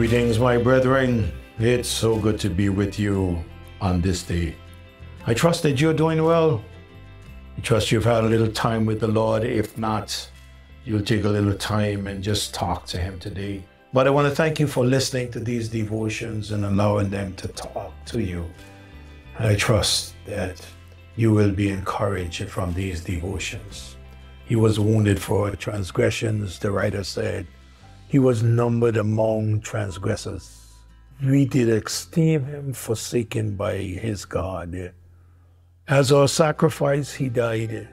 Greetings, my brethren. It's so good to be with you on this day. I trust that you're doing well. I trust you've had a little time with the Lord. If not, you'll take a little time and just talk to Him today. But I want to thank you for listening to these devotions and allowing them to talk to you. And I trust that you will be encouraged from these devotions. He was wounded for transgressions, the writer said. He was numbered among transgressors. We did esteem him forsaken by his God. As our sacrifice, he died,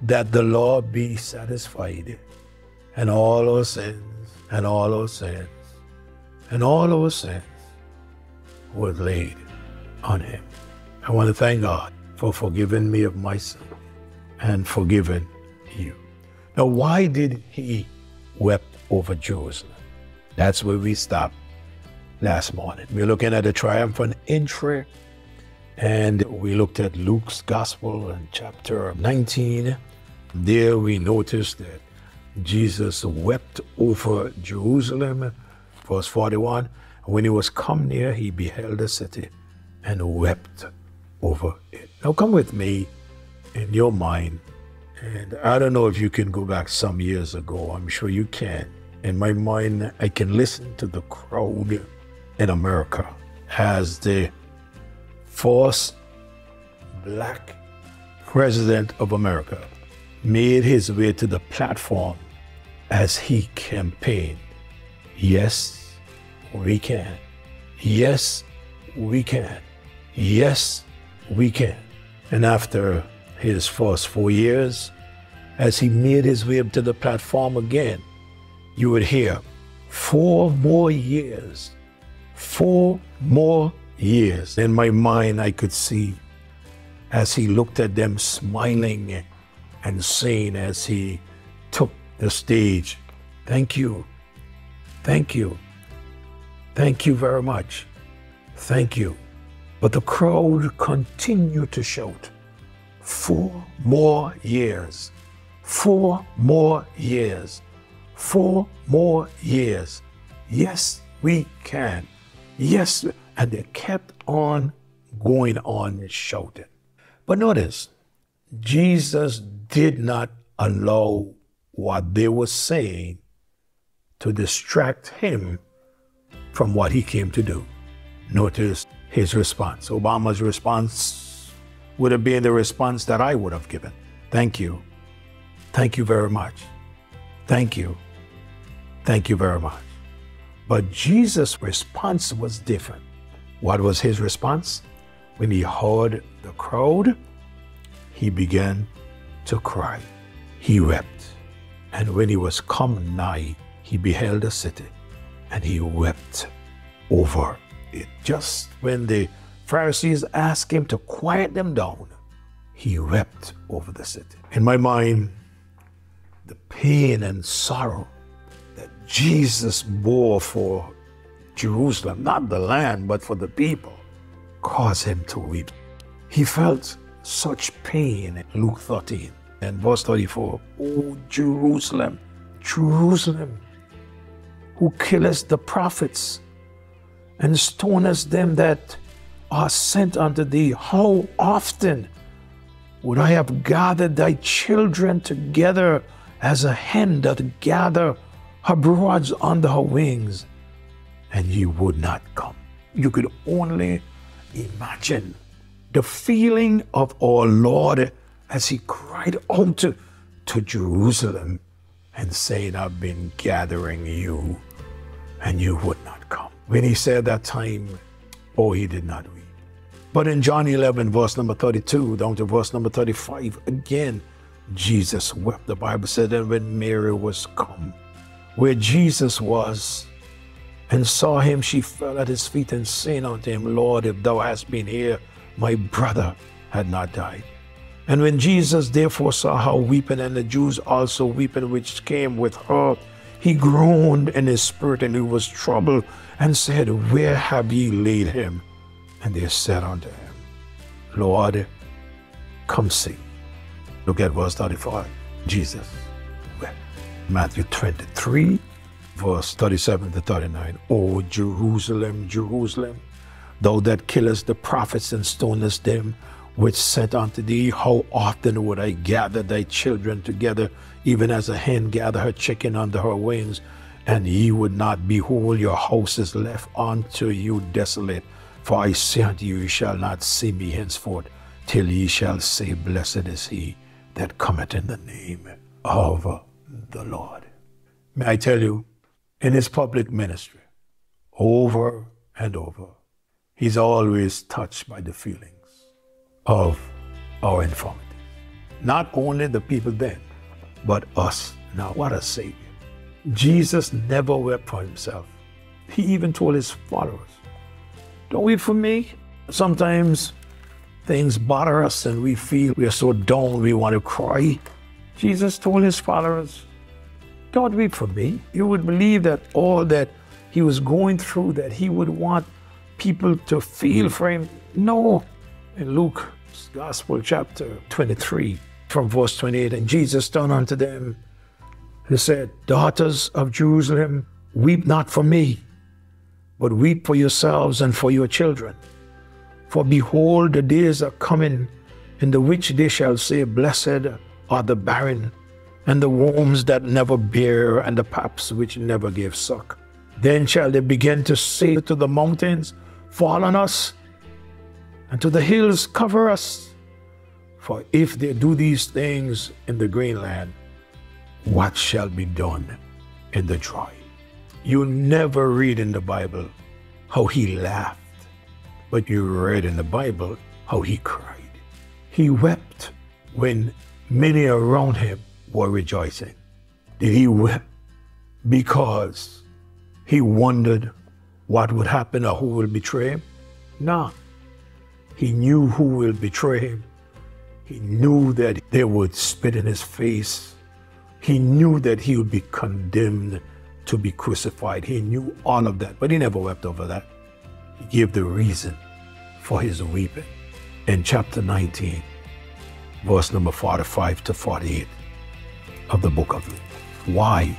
that the law be satisfied, and all our sins, and all our sins, and all our sins were laid on him. I want to thank God for forgiving me of my sin and forgiving you. Now, why did he weep over Jerusalem? That's where we stopped last morning. We're looking at a triumphant entry, and we looked at Luke's Gospel in chapter 19. There we noticed that Jesus wept over Jerusalem, verse 41. When he was come near, he beheld the city and wept over it. Now come with me in your mind, and I don't know if you can go back some years ago. I'm sure you can. In my mind, I can listen to the crowd in America as the first black president of America made his way to the platform as he campaigned. Yes, we can. Yes, we can. Yes, we can. And after his first 4 years, as he made his way up to the platform again, you would hear, 4 more years, 4 more years. In my mind, I could see as he looked at them smiling and saying as he took the stage, thank you, thank you, thank you very much, thank you. But the crowd continued to shout, 4 more years, 4 more years, 4 more years. Yes, we can. Yes, and they kept on going on shouting. But notice, Jesus did not allow what they were saying to distract him from what he came to do. Notice his response. Obama's response would have been the response that I would have given. Thank you. Thank you very much. Thank you. Thank you very much. But Jesus' response was different. What was his response? When he heard the crowd, he began to cry. He wept. And when he was come nigh, he beheld the city, and he wept over it. Just when the Pharisees asked him to quiet them down, he wept over the city. In my mind, the pain and sorrow that Jesus bore for Jerusalem, not the land, but for the people, caused him to weep. He felt such pain in Luke 13 and verse 34. O Jerusalem, Jerusalem, who killest the prophets and stonest them that are sent unto thee, how often would I have gathered thy children together as a hen doth gather her broods under her wings, and ye would not come. You could only imagine the feeling of our Lord as he cried out to Jerusalem and said, I've been gathering you, and you would not come. When he said that time, oh, he did not weep. But in John 11, verse number 32, down to verse number 35, again, Jesus wept. The Bible said that when Mary was come, where Jesus was, and saw him, she fell at his feet and saying unto him, Lord, if thou hadst been here, my brother had not died. And when Jesus therefore saw her weeping, and the Jews also weeping, which came with her, he groaned in his spirit, and he was troubled, and said, Where have ye laid him? And they said unto him, Lord, come see. Look at verse 35. Jesus wept. Matthew 23, verse 37 to 39. Oh, Jerusalem, Jerusalem, thou that killest the prophets and stonest them which sent unto thee, how often would I gather thy children together, even as a hen gather her chicken under her wings, and ye would not. Behold, your house is left unto you desolate. For I say unto you, ye shall not see me henceforth, till ye shall say, Blessed is he that cometh in the name of the Lord. May I tell you, in his public ministry, over and over, he's always touched by the feelings of our infirmities. Not only the people then, but us now. What a Savior. Jesus never wept for himself. He even told his followers, don't weep for me. Sometimes things bother us and we feel we are so down, we want to cry. Jesus told his followers, don't weep for me. You would believe that all that he was going through, that he would want people to feel for him. No. In Luke's Gospel, chapter 23, from verse 28, and Jesus turned unto them and said, Daughters of Jerusalem, weep not for me, but weep for yourselves and for your children. For behold, the days are coming, in the which they shall say, Blessed are the barren, and the wombs that never bear, and the paps which never gave suck. Then shall they begin to say to the mountains, Fall on us, and to the hills, cover us. For if they do these things in the green land, what shall be done in the dry? You never read in the Bible how he laughed, but you read in the Bible how he cried. He wept when many around him were rejoicing. Did he weep because he wondered what would happen or who will betray him? No. He knew who will betray him. He knew that they would spit in his face. He knew that he would be condemned to be crucified. He knew all of that, but he never wept over that. He gave the reason for his weeping in chapter 19, verse number 45 to 48 of the book of Luke. Why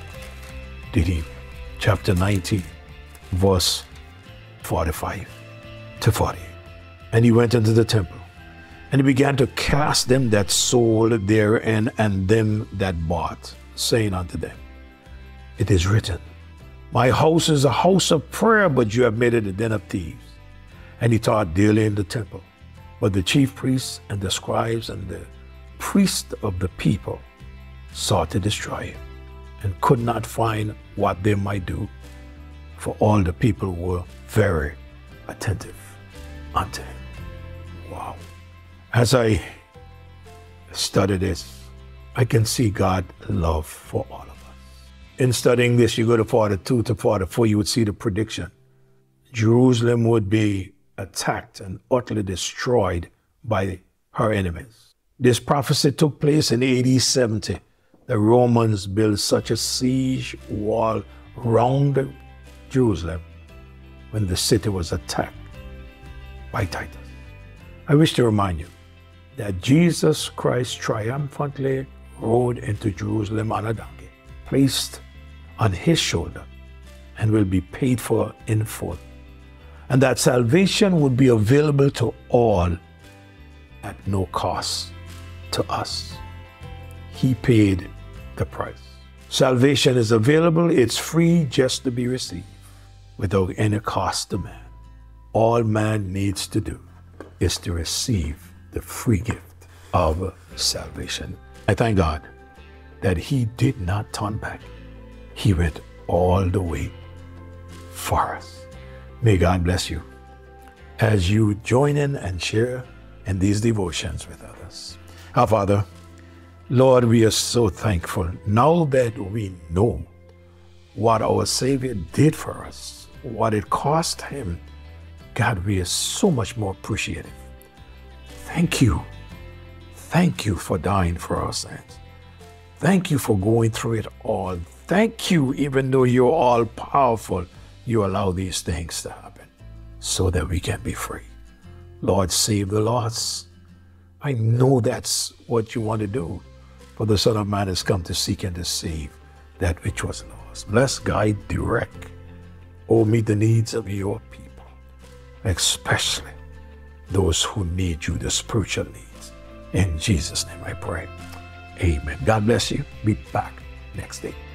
did he? Chapter 19, verse 45 to 48. And he went into the temple, and he began to cast them that sold therein and them that bought, saying unto them, It is written, My house is a house of prayer, but you have made it a den of thieves. And he taught daily in the temple. But the chief priests and the scribes and the priests of the people sought to destroy him, and could not find what they might do, for all the people were very attentive unto him. Wow. As I study this, I can see God's love for all of us. In studying this, you go to 42 to 44, you would see the prediction. Jerusalem would be attacked and utterly destroyed by her enemies. This prophecy took place in AD 70. The Romans built such a siege wall round Jerusalem when the city was attacked by Titus. I wish to remind you that Jesus Christ triumphantly rode into Jerusalem on a donkey, placed on his shoulder, and will be paid for in full, and that salvation would be available to all at no cost to us. He paid the price. Salvation is available. It's free, just to be received without any cost to man. All man needs to do is to receive the free gift of salvation. I thank God that he did not turn back. He went all the way for us. May God bless you as you join in and share in these devotions with others. Our Father, Lord, we are so thankful now that we know what our Savior did for us, what it cost him. God, we are so much more appreciative. Thank you. Thank you for dying for our sins. Thank you for going through it all. Thank you, even though you're all powerful, you allow these things to happen so that we can be free. Lord, save the lost. I know that's what you want to do, for the Son of Man has come to seek and to save that which was lost. us. Bless, guide, direct, or meet the needs of your people, especially those who need you, the spiritual needs. In Jesus' name I pray. Amen. God bless you. Be back next day.